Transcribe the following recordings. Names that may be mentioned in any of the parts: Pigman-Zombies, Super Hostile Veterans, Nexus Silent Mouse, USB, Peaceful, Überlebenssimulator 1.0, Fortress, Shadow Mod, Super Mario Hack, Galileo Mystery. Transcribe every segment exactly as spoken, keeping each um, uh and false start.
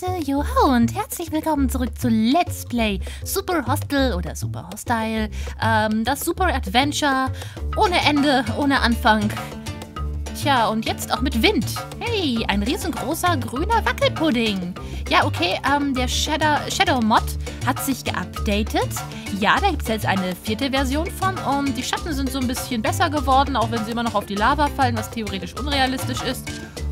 Leute, joho und herzlich willkommen zurück zu Let's Play Super Hostile oder Super Hostile, ähm, das Super Adventure ohne Ende, ohne Anfang. Tja, und jetzt auch mit Wind. Hey, ein riesengroßer grüner Wackelpudding. Ja, okay, ähm, der Shadow, Shadow Mod hat sich geupdatet. Ja, da gibt es jetzt eine vierte Version von und die Schatten sind so ein bisschen besser geworden, auch wenn sie immer noch auf die Lava fallen, was theoretisch unrealistisch ist.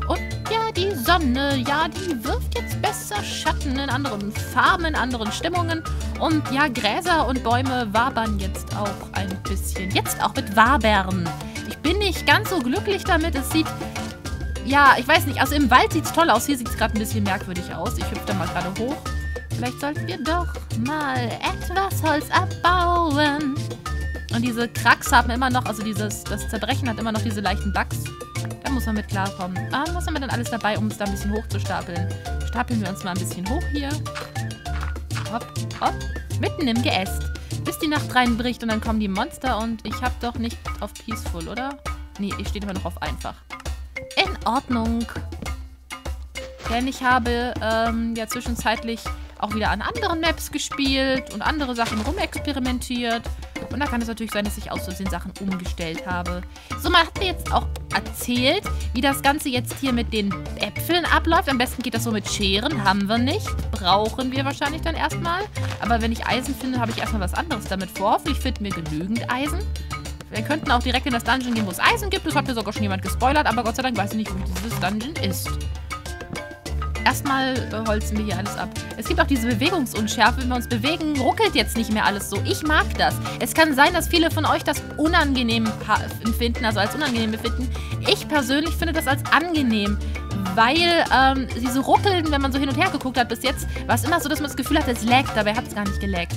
Und ja, die Sonne, ja, die wirft jetzt besser Schatten in anderen Farben, in anderen Stimmungen. Und ja, Gräser und Bäume wabern jetzt auch ein bisschen. Jetzt auch mit Wabern. Ich bin nicht ganz so glücklich damit. Es sieht, ja, ich weiß nicht, also im Wald sieht es toll aus. Hier sieht es gerade ein bisschen merkwürdig aus. Ich hüpfe da mal gerade hoch. Vielleicht sollten wir doch mal etwas Holz abbauen. Und diese Cracks haben immer noch, also dieses, das Zerbrechen hat immer noch diese leichten Bugs. Da muss man mit klarkommen. Ah, was haben wir denn alles dabei, um es da ein bisschen hochzustapeln? Stapeln wir uns mal ein bisschen hoch hier. Hopp, hopp. Mitten im Geäst. Bis die Nacht reinbricht und dann kommen die Monster und ich habe doch nicht auf Peaceful, oder? Nee, ich stehe immer noch auf einfach. In Ordnung. Denn ich habe ähm, ja zwischenzeitlich auch wieder an anderen Maps gespielt und andere Sachen rumexperimentiert. Und da kann es natürlich sein, dass ich aus Versehen Sachen umgestellt habe. So, man hat mir jetzt auch erzählt, wie das Ganze jetzt hier mit den Äpfeln abläuft. Am besten geht das so mit Scheren. Haben wir nicht. Brauchen wir wahrscheinlich dann erstmal. Aber wenn ich Eisen finde, habe ich erstmal was anderes damit vor. Hoffentlich finden wir genügend Eisen. Wir könnten auch direkt in das Dungeon gehen, wo es Eisen gibt. Das hat mir sogar schon jemand gespoilert. Aber Gott sei Dank weiß ich nicht, wo dieses Dungeon ist. Erstmal äh, holzen wir hier alles ab. Es gibt auch diese Bewegungsunschärfe. Wenn wir uns bewegen, ruckelt jetzt nicht mehr alles so. Ich mag das. Es kann sein, dass viele von euch das unangenehm empfinden, also als unangenehm befinden. Ich persönlich finde das als angenehm, weil ähm, sie so ruckeln, wenn man so hin und her geguckt hat bis jetzt, war es immer so, dass man das Gefühl hat, es laggt. Dabei hat es gar nicht gelaggt.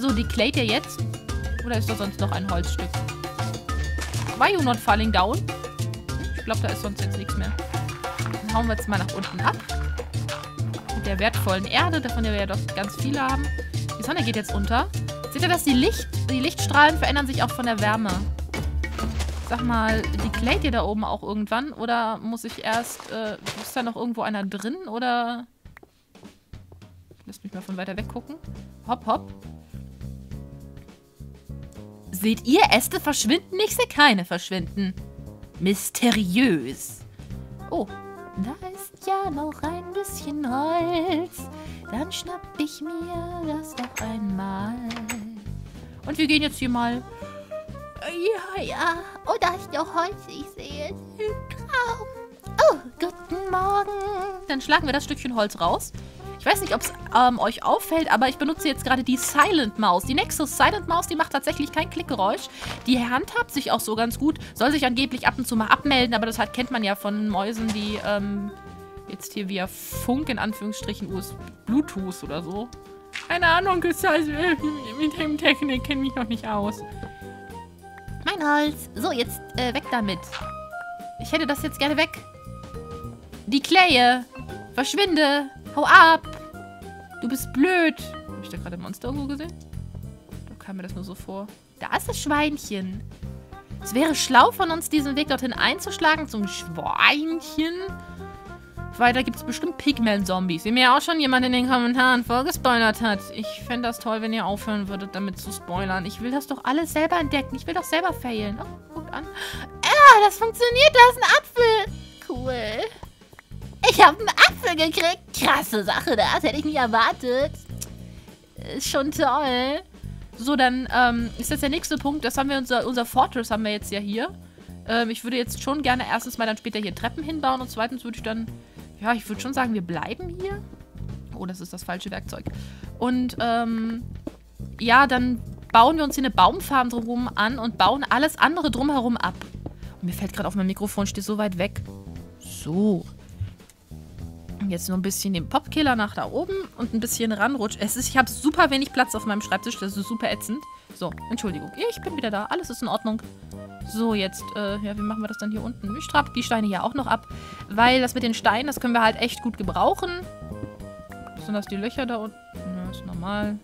So, die clayt ihr jetzt? Oder ist da sonst noch ein Holzstück? Why you not falling down? Ich glaube, da ist sonst jetzt nichts mehr. Dann hauen wir jetzt mal nach unten ab. Der wertvollen Erde, davon wir ja doch ganz viele haben. Die Sonne geht jetzt unter. Seht ihr, dass die, Licht, die Lichtstrahlen verändern sich auch von der Wärme? Sag mal, die clayt ihr da oben auch irgendwann? Oder muss ich erst, äh, ist da noch irgendwo einer drin? Oder, lasst mich mal von weiter weg gucken. Hopp, hopp. Seht ihr, Äste verschwinden? Ich sehe keine verschwinden. Mysteriös. Oh, da ist ja noch ein bisschen Holz. Dann schnapp ich mir das doch einmal. Und wir gehen jetzt hier mal. Ja, ja. Oh, da ist noch Holz. Ich sehe es im Traum. Oh, guten Morgen. Dann schlagen wir das Stückchen Holz raus. Ich weiß nicht, ob es ähm, euch auffällt, aber ich benutze jetzt gerade die Silent Mouse. Die Nexus Silent Mouse, die macht tatsächlich kein Klickgeräusch. Die handhabt sich auch so ganz gut. Soll sich angeblich ab und zu mal abmelden, aber das halt kennt man ja von Mäusen, die ähm, jetzt hier via Funk in Anführungsstrichen U S B, Bluetooth oder so. Keine Ahnung, ist also, äh, mit dem Technik kenne ich noch nicht aus. Mein Holz. So, jetzt äh, weg damit. Ich hätte das jetzt gerne weg. Die Kleie. Verschwinde. Hau ab! Du bist blöd! Hab ich da gerade ein Monster irgendwo gesehen? Da kam mir das nur so vor. Da ist das Schweinchen. Es wäre schlau von uns, diesen Weg dorthin einzuschlagen zum Schweinchen. Weiter gibt es bestimmt Pigman-Zombies, wie mir auch schon jemand in den Kommentaren vorgespoilert hat. Ich fände das toll, wenn ihr aufhören würdet, damit zu spoilern. Ich will das doch alles selber entdecken. Ich will doch selber failen. Oh, guckt an. Ah, das funktioniert. Da ist ein Apfel. Cool. Ich habe einen Apfel gekriegt. Krasse Sache, das hätte ich nicht erwartet. Ist schon toll. So, dann ähm, ist jetzt der nächste Punkt. Das haben wir, unser, unser Fortress haben wir jetzt ja hier. Ähm, ich würde jetzt schon gerne erstens mal dann später hier Treppen hinbauen. Und zweitens würde ich dann, ja, ich würde schon sagen, wir bleiben hier. Oh, das ist das falsche Werkzeug. Und, ähm, ja, dann bauen wir uns hier eine Baumfarm drumherum an und bauen alles andere drumherum ab. Und mir fällt gerade auf, mein Mikrofon steht so weit weg. So. Jetzt nur ein bisschen den Popkiller nach da oben und ein bisschen ranrutsch. Es ist, ich habe super wenig Platz auf meinem Schreibtisch. Das ist super ätzend. So, Entschuldigung. Ich bin wieder da. Alles ist in Ordnung. So, jetzt, äh, ja, wie machen wir das dann hier unten? Ich trapp die Steine hier auch noch ab, weil das mit den Steinen, das können wir halt echt gut gebrauchen. Sind das die Löcher da unten? Ja, ist normal.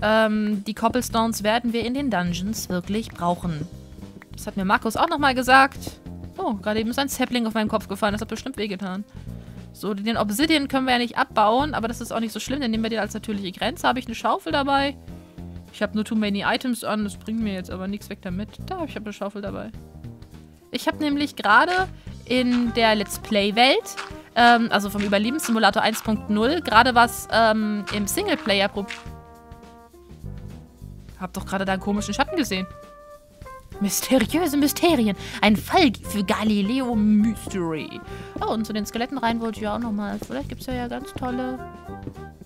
Ähm, die Cobblestones werden wir in den Dungeons wirklich brauchen. Das hat mir Markus auch nochmal gesagt. Oh, gerade eben ist ein Sapling auf meinem Kopf gefallen. Das hat bestimmt wehgetan. So, den Obsidian können wir ja nicht abbauen, aber das ist auch nicht so schlimm. Dann nehmen wir den als natürliche Grenze. Habe ich eine Schaufel dabei? Ich habe nur too many items an. Das bringt mir jetzt aber nichts weg damit. Da, ich habe eine Schaufel dabei. Ich habe nämlich gerade in der Let's Play-Welt, ähm, also vom Überlebenssimulator eins Punkt null, gerade was ähm, im Singleplayer-Pro... Hab doch gerade da einen komischen Schatten gesehen. Mysteriöse Mysterien. Ein Fall für Galileo Mystery. Oh, und zu den Skeletten rein wollte ich ja auch nochmal. Vielleicht gibt es ja, ja ganz tolle,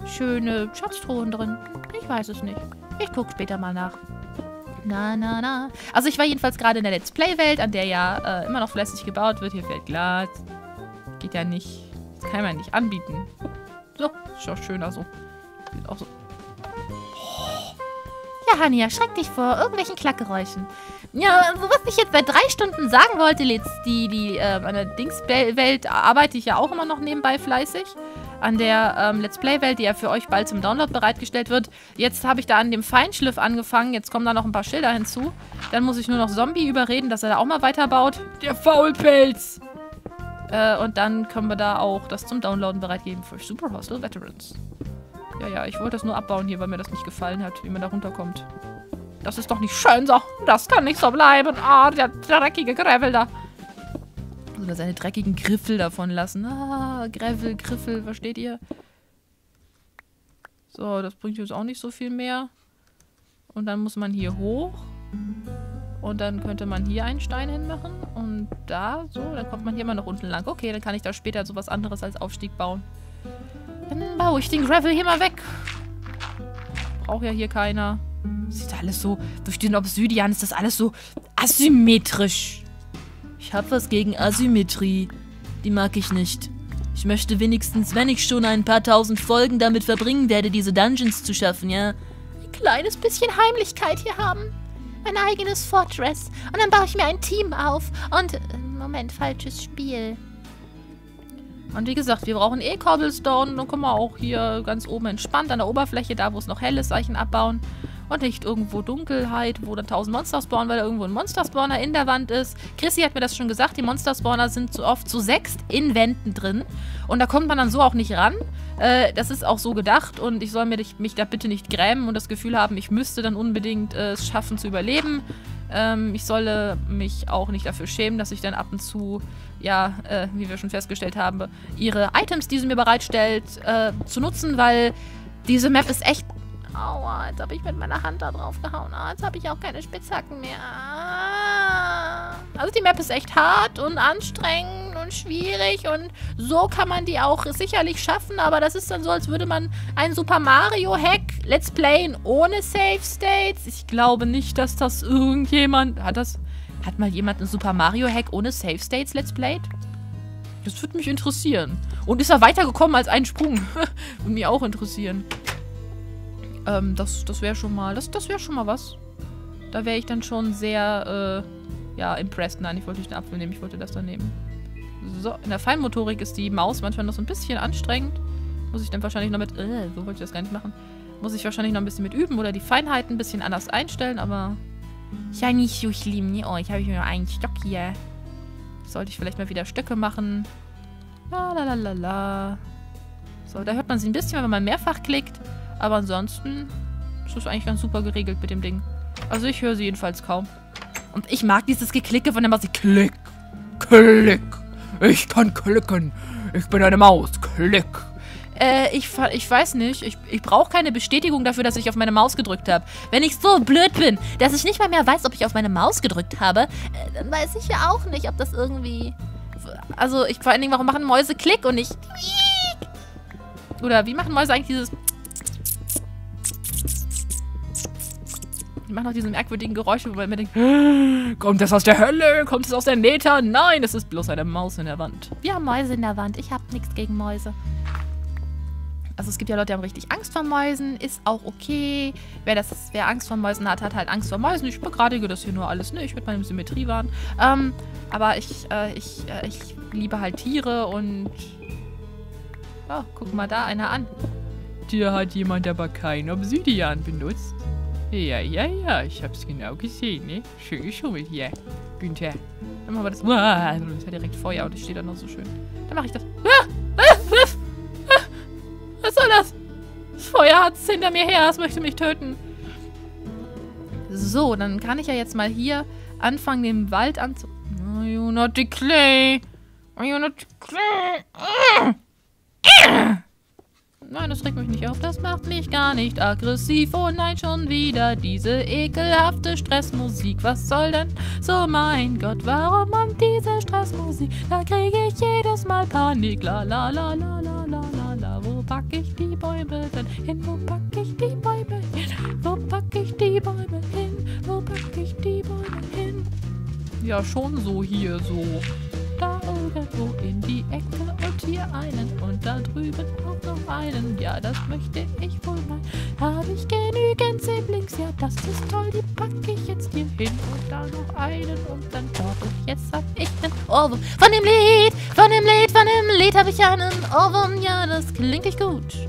schöne Schatztruhen drin. Ich weiß es nicht. Ich gucke später mal nach. Na, na, na. Also ich war jedenfalls gerade in der Let's Play-Welt, an der ja äh, immer noch fleißig gebaut wird. Hier fällt Glas. Geht ja nicht. Das kann man nicht anbieten. So, ist doch schöner so. Geht auch so. Ja, Hani, erschreck dich vor irgendwelchen Klackgeräuschen. Ja, so was ich jetzt seit drei Stunden sagen wollte, Let's, die, die, äh, an der Dings-Welt arbeite ich ja auch immer noch nebenbei fleißig. An der, ähm, Let's Play-Welt, die ja für euch bald zum Download bereitgestellt wird. Jetzt habe ich da an dem Feinschliff angefangen, jetzt kommen da noch ein paar Schilder hinzu. Dann muss ich nur noch Zombie überreden, dass er da auch mal weiterbaut. Der Faulpelz! Äh, und dann können wir da auch das zum Downloaden bereitgeben für Super Hostile Veterans. Ja, ja, ich wollte das nur abbauen hier, weil mir das nicht gefallen hat, wie man da runterkommt. Das ist doch nicht schön so. Das kann nicht so bleiben. Ah, der dreckige Gravel da. Oder seine dreckigen Griffel davon lassen. Ah, Gravel, Griffel, versteht ihr? So, das bringt jetzt auch nicht so viel mehr. Und dann muss man hier hoch. Und dann könnte man hier einen Stein hinmachen. Und da, so, dann kommt man hier mal nach unten lang. Okay, dann kann ich da später sowas anderes als Aufstieg bauen. Dann baue ich den Gravel hier mal weg. Braucht ja hier keiner. Sieht alles so... Durch den Obsidian ist das alles so asymmetrisch. Ich habe was gegen Asymmetrie. Die mag ich nicht. Ich möchte wenigstens, wenn ich schon ein paar tausend Folgen damit verbringen werde, diese Dungeons zu schaffen, ja? Ein kleines bisschen Heimlichkeit hier haben. Mein eigenes Fortress. Und dann baue ich mir ein Team auf. Und... Moment, falsches Spiel. Und wie gesagt, wir brauchen eh Cobblestone. Dann können wir auch hier ganz oben entspannt an der Oberfläche, da wo es noch hell ist, Zeichen abbauen. Und nicht irgendwo Dunkelheit, wo dann tausend Monster spawnen, weil da irgendwo ein Monster-Spawner in der Wand ist. Chrissy hat mir das schon gesagt, die Monster-Spawner sind so oft zu sechst in Wänden drin. Und da kommt man dann so auch nicht ran. Äh, das ist auch so gedacht und ich soll mir, mich da bitte nicht grämen und das Gefühl haben, ich müsste dann unbedingt äh, es schaffen zu überleben. Ähm, ich solle mich auch nicht dafür schämen, dass ich dann ab und zu, ja, äh, wie wir schon festgestellt haben, ihre Items, die sie mir bereitstellt, äh, zu nutzen, weil diese Map ist echt... Aua, jetzt habe ich mit meiner Hand da drauf gehauen. Ah, jetzt habe ich auch keine Spitzhacken mehr. Ah. Also die Map ist echt hart und anstrengend und schwierig und so kann man die auch sicherlich schaffen, aber das ist dann so, als würde man einen Super Mario Hack Let's Playen ohne Save States. Ich glaube nicht, dass das irgendjemand... Hat das... Hat mal jemand einen Super Mario Hack ohne Save States Let's Played? Das würde mich interessieren. Und ist er weitergekommen als einen Sprung? Würde mich auch interessieren. Ähm, das, das wäre schon mal, das, das wäre schon mal was. Da wäre ich dann schon sehr, äh, ja, impressed. Nein, ich wollte nicht den Apfel nehmen, ich wollte das dann nehmen. So, in der Feinmotorik ist die Maus manchmal noch so ein bisschen anstrengend. Muss ich dann wahrscheinlich noch mit, äh, so wollte ich das gar nicht machen. Muss ich wahrscheinlich noch ein bisschen mit üben oder die Feinheiten ein bisschen anders einstellen, aber... Ja, nicht so schlimm, ne? Oh, ich habe mir einen Stock hier. Sollte ich vielleicht mal wieder Stöcke machen. La la la la la. So, da hört man sie ein bisschen, wenn man mehrfach klickt. Aber ansonsten ist das eigentlich ganz super geregelt mit dem Ding. Also ich höre sie jedenfalls kaum. Und ich mag dieses Geklicke von der Maus. Klick, klick. Ich kann klicken. Ich bin eine Maus. Klick. Äh, ich, ich weiß nicht. Ich, ich brauche keine Bestätigung dafür, dass ich auf meine Maus gedrückt habe. Wenn ich so blöd bin, dass ich nicht mal mehr weiß, ob ich auf meine Maus gedrückt habe, äh, dann weiß ich ja auch nicht, ob das irgendwie... Also, ich vor allen Dingen, warum machen Mäuse Klick und nicht... Oder wie machen Mäuse eigentlich dieses... Die machen auch diese merkwürdigen Geräusche, wo man immer denkt, kommt das aus der Hölle? Kommt das aus der Neta? Nein, es ist bloß eine Maus in der Wand. Ja, Mäuse in der Wand. Ich habe nichts gegen Mäuse. Also es gibt ja Leute, die haben richtig Angst vor Mäusen. Ist auch okay. Wer, das, wer Angst vor Mäusen hat, hat halt Angst vor Mäusen. Ich begradige das hier nur alles. Ne? Ich würde meine Symmetrie wahren. Ähm, aber ich, äh, ich, äh, ich liebe halt Tiere und... Oh, guck mal da einer an. Hier hat jemand aber kein Obsidian benutzt. Ja, ja, ja, ich hab's genau gesehen, ne? Schön geschummelt hier. Günther. Dann machen wir das. Uah, das hat direkt Feuer und es steht dann noch so schön. Dann mache ich das. Ah, ah, Herz hinter mir her, es möchte mich töten. So, dann kann ich ja jetzt mal hier anfangen, den Wald anzu... Are you not the clay? Are you not the clay? Nein, das regt mich nicht auf. Das macht mich gar nicht aggressiv. Oh nein, schon wieder diese ekelhafte Stressmusik. Was soll denn? So, mein Gott, warum kommt diese Stressmusik? Da kriege ich jedes Mal Panik. La la la la la la la la. Wo pack ich die Bäume denn hin? Wo pack ich die Bäume hin? Wo pack ich die Bäume hin? Wo pack ich die Bäume hin? Ja, schon so hier, so. Da irgendwo in die Ecke und hier einen und da drüben auch noch einen. Ja, das möchte ich wohl mal. Habe ich genügend Siblings? Ja, das ist toll. Die packe ich jetzt hier hin und da noch einen und dann dort. Und jetzt hab ich einen Ohrwurm. Von dem Lied, von dem Lied, von dem Lied habe ich einen Ohrwurm. Ja, das klingt nicht gut.